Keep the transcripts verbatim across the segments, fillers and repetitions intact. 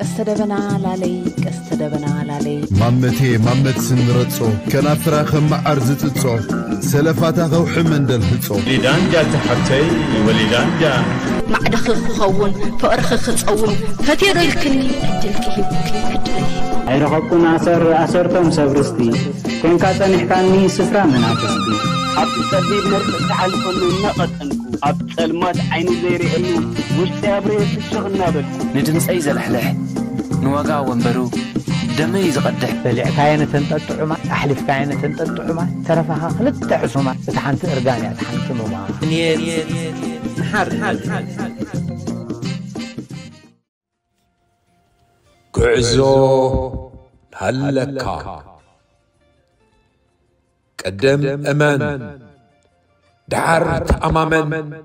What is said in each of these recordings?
استدبنا لاليك استدبنا لاليك مامتي مامت سنرتو كنا فراخم عرزتتو سلفاتا غوح مندل هتو ليدان جا تحتي وليدان جا مع دخل خون فأرخ خصون فتير الكني عدلك هيبك عدلك عيرغبكم عسر عسرتم سبرستي كن كاتن حكاني سفرا من عبستي عبد السبيب مرتب تعالكم من نقطنكم عبد سلمات عيني زيري أنو مش تابري في الشغل نابل نجنس أي زلحلح نواقع ونبرو دمي زقدح بلع كاينة تنتطعو معا أحلف كاينة تنتطعو معا ترفها خلط تعسو معا تحنت إرقاني أتحنت معا نير نير نحر نحر نحر كعزو هلكا قدم أمان دعرت أماماً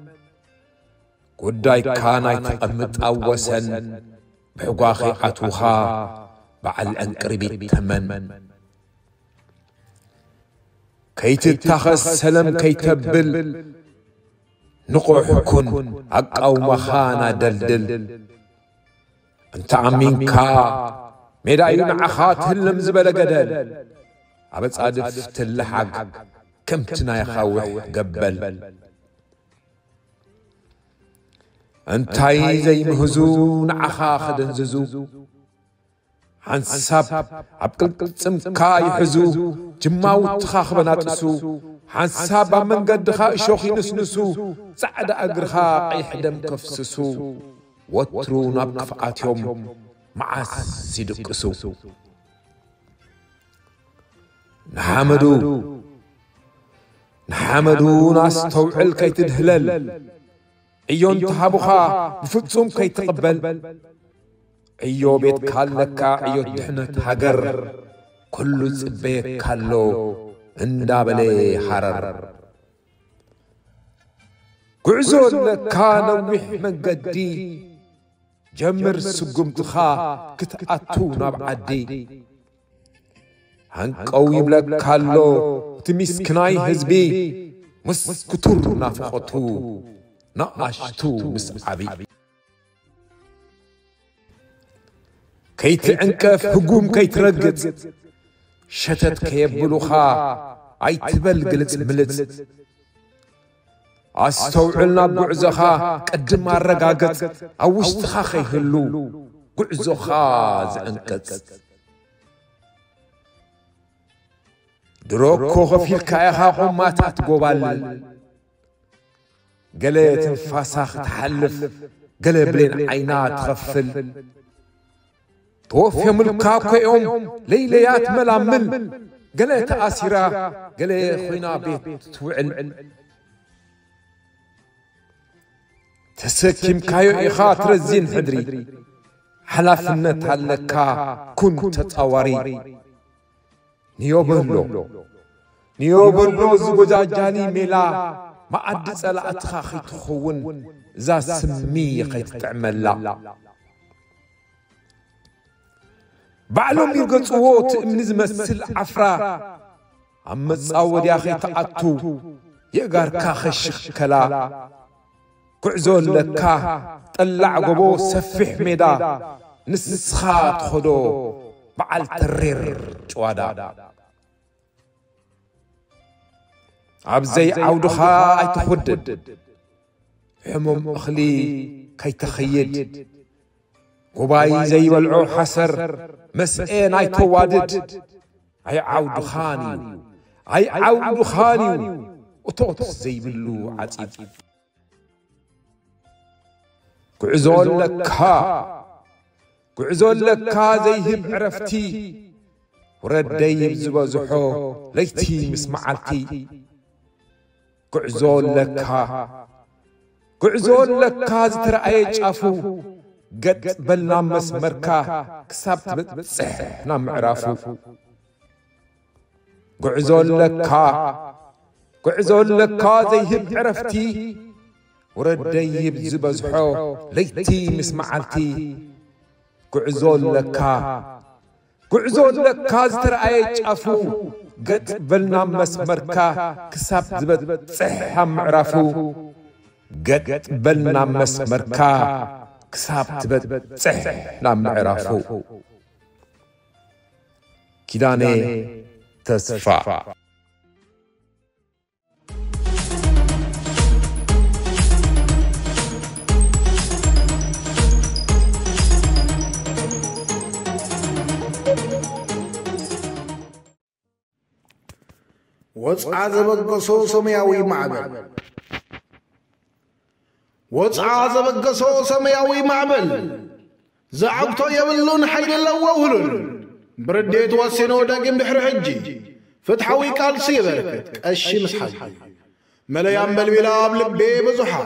قدّاي كانت أمت أوساً بحقاخي عطوها بعل أنقرب التمن كي تتخص سلم كي تبل نقع كن أقو مخانا دلدل أنت عمين كا ميدايون عخات هلم زبل قدل عبت أدف تلحق كم تنا يا خاوي قبل انتاي زي مهزون عخا خدن ززو عن سب عبقل سمكاي حزو جماو تخاخ بناتسو عن سب من قد خا شوخي نسنسو سعد اقرخا قيح دم كفسسو وترون بقفعات يوم مع السيدك سو نحمدو نحمدو ناس توعل كي تدهلل ايون تهابوخا بفتصوم كي تقبل ايو بيت كالكا ايو تحنت هقر كلو زبيك كالو اندابلي حرر قعزون لكا نوح من قدي جمر سقمتخا كتأتونا بعدي هنك اويب لكالو تمسكناي هزبي مسكتور نافقتو نقاشتو مسعبي كيت انكف هجوم كيت رقت شتت كيبلوخا اي تبلقلت ملت استوعلنا بعزخا قدم الرقاقت اوشتخا خيهلو قعزخا زعنكت دروكو غفير كايها غمات اتقوبال قلي تنفاسخ تحلف قلي بلين عينات غفل توفي ملكاكو يوم ليليات ملامل قلي تأسيرا قلي خوينا بيت توعل تسكيم كايو إخاطر الزين حدري حلافنا تهلكا كنت تطوري نيو برلو نيو برلو زوجة جاني ملا ما عدت على أتخاخي تخون زا سمي قيت تعمل لا بعلم يرقى صوت من زمسل عفرا عم تصاود يا أخي تقطو يقار كاخش كلا كعزول لكا طلع قبو سفح مدا نسخات خدو بعل ترير جوادا عبزي عودخا ايتخدد همم اخلي كي تخيد قباي زي والعو حسر مسئين ايتوادد اي عودخاني اي عودخاني وطوط زي بلو عتيب كعزول لك ها قعزون لكا زيهب عرفتي ورديب زبازحو ليتي مسمعتي قعزون لكا قعزون لكا زترأيج أفو قد بلنا مسمركا كسبت بتسح نام عرافو قعزون لكا قعزون لكا زيهب عرفتي ورديب زبازحو ليتي مسمعتي قعزون لكا قعزون لكا زتر ايج افو قد بلنا مسمركا كساب زبت صحة معرفو قد بلنا مسمركا كساب تبت صح نام عرفو كيداني تسفى. وَاصْعَ زَبَقَّصُو سَمْيَاوِي مَعْبَلْ وَاصْعَ زَبَقَّصُو سَمْيَاوِي مَعْبَلْ زَعَبْتَ يَبْلُّنْ حَيْلَ اللَّوَّهُلُنْ برديت واسنو داقم بحر حجي فتحوي قال سيبركت أشي مسحاجي مليان بالولاب لبي بزحا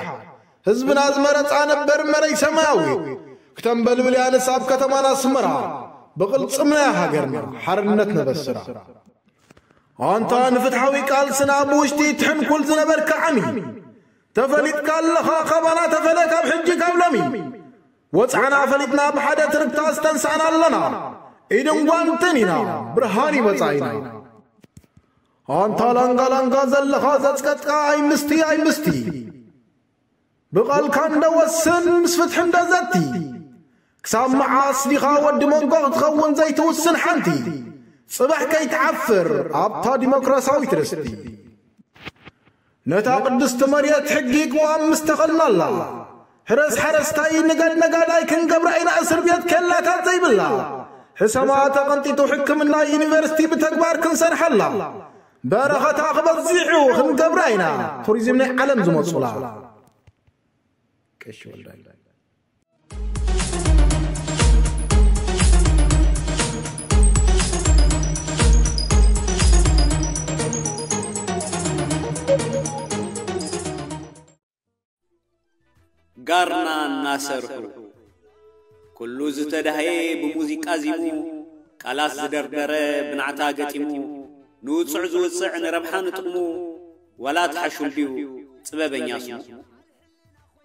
هزبنا زمرت عنبر مري سماوي كتن بالوليان ساب كتمان اسمرا بقلت سمناها قرمرا حرنتنا بسرا أنتان فتحوي قال سنابوشتي تحن كل زنبر كعمي تفلت قال لخا خبنا تفلت بحجي قبلمي وطعنا فلتنا بحدا تربتاس تنسعنا لنا إذن وانتننا برهاني وطعينا أنتا لنغا لنغا زلخا زدكتك أي مستي أي مستي بقال كان دوسن مسفتحن دزتي كسام معاس لخا ودمون قغط غوان زيتو السن حنتي صباح كي تعفر عبطا ديمقراصاوي ترستي نتا قدست مريا تحقيق وام مستقلنا الله حرس حرس تاي نقاد نقاد اي كن قبرعين أسر بيت كلا تاتي بالله حساماتا قنتي تحكم الله يونيفرستي بتكبار كنسر حلا بارخة تاقبت زيحو خن قبرعين توريزم ني علم زمت صلاح كشو الله. غارنا ناسرحو كلو زتدهي بموزيك أزيمو كالاس زدردره بنعتا قتمو نوصع زوصعن ربحان تقمو ولا تحشو بيو سببين ياسمو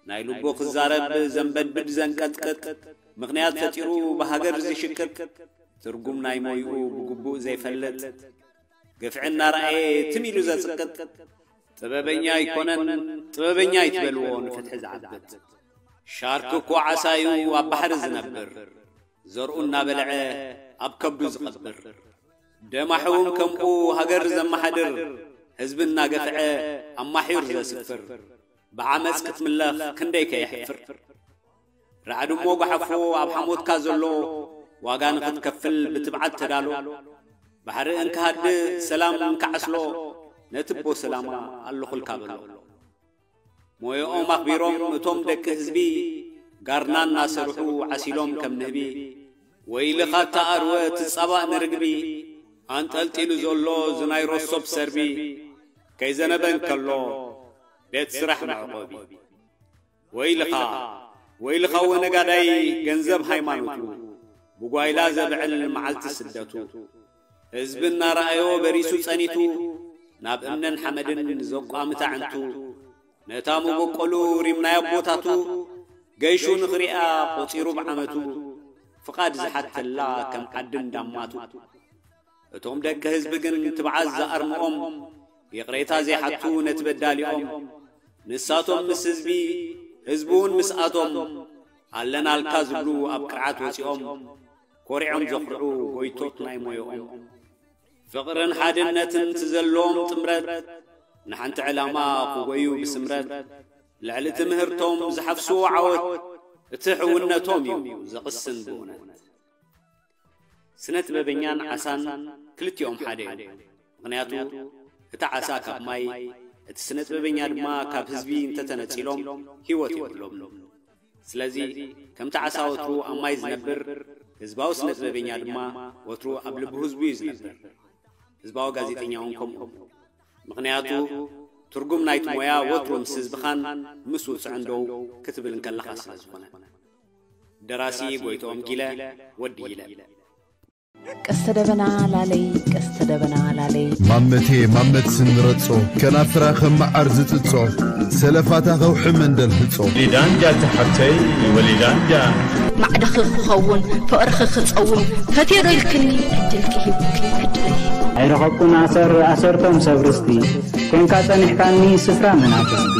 نايلو بوخ الزارب زنبد بد زنكت كت مغنيات فتيرو بهاجر زي شكت ترقم نايمو يقو بقبو زي فلت قفعنا رأي تميلو زي سكت سببين يكونن سببين يتبلون فتح زعبت شاركك وعسايو وبحر زنبر زرقنا بلعه أبكبو زقبر دمحوم كمقو هقر زمحدر هزبنا قفعه أما حير زسفر بعمس كتملاخ كنديك يحفر رعدو موقع حفو أبحمود كازلو واغان قد كفل بتبعات تدالو بحر انكهد سلام انكعسلو نتبو سلاما اللخو الكابلو موي اوم اخبيروم نتوم دك هزبي غارنان ناسرحو عسيلوم كم نهبي ويلخا تاروه تصابع نرقبي انتلتينو زولو زنايرو صوب سربي كي زنبن كالو بيت سرح معقوبي ويلخا ويلخا ونقاداي جنزب هايمانوتو بقوايلا زبعل معالت سدتو هزبنا رأيو بريسو سانيتو ناب امنن حمدن زقامتا عنتو نتامو بقولو رمنا يبوتاتو جيشو نغرئا قطيرو بعمتو فقاد زحت الله كم قدن دماتو اتوم دك هزبقن تبعز ارمقوم يقريتا زيحتو نتبداليوم نساتو مس هزبي هزبون مساتوم علنا الكازبلو ابقرعات وسيوم كورعوم زخرعو ويتوت نايمو يوم فقرن حادنتن تزلوم تمرد نحن تعلاماك وقيو بسمرد لعلت مهرتهم زحفسو عوت اتحوونتهم يوم زقسن بونت سنة ببنيان عسان كلت يوم حادين مغنياتو اتا عساك بماي اتسنة ببنيان ما كاب هزبين تتنتيلوم هيوت يبلوم سلازي كم تعسا وترو اماي زنبر هزباو سنة ببنيان ما وترو قبلبه هزبوي زنبر هزباو غازيتين يومكم مغنياتو ترجم نايت مويا وترم سزبخان مسوس عنده كتب لنكلخ أسرزبنا دراسي بويتو أمكيلا وديلا كستدبنا لالي كستدبنا لالي مامتي مامت سنرتسو كنا فراخم أرزتتسو سلفاتا غوح مندل هتسو ليدان جا تحتي وليدان جا مع دخل خخون فأرخ خصون فتيرو الكني عدلك هبوكي عدلك أيرقكم عسر عسرتم سبرستي كن كاتن حكاني سفرة منافستي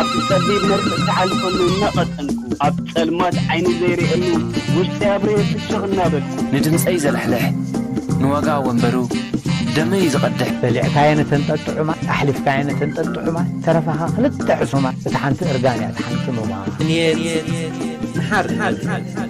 أبتدي مرتعلكم النقد أنكو أبتلمات عين زيري إنه وش تابري في الشغل نابل ندمس أي زلحلح نواقع ونبرو دمي زقدح بلع كاينة تنتطعما أحلف كاينة تنتطعما ترفها خلت تعسما تحنت إرجاني تحنت مما نير نحر نحر نحر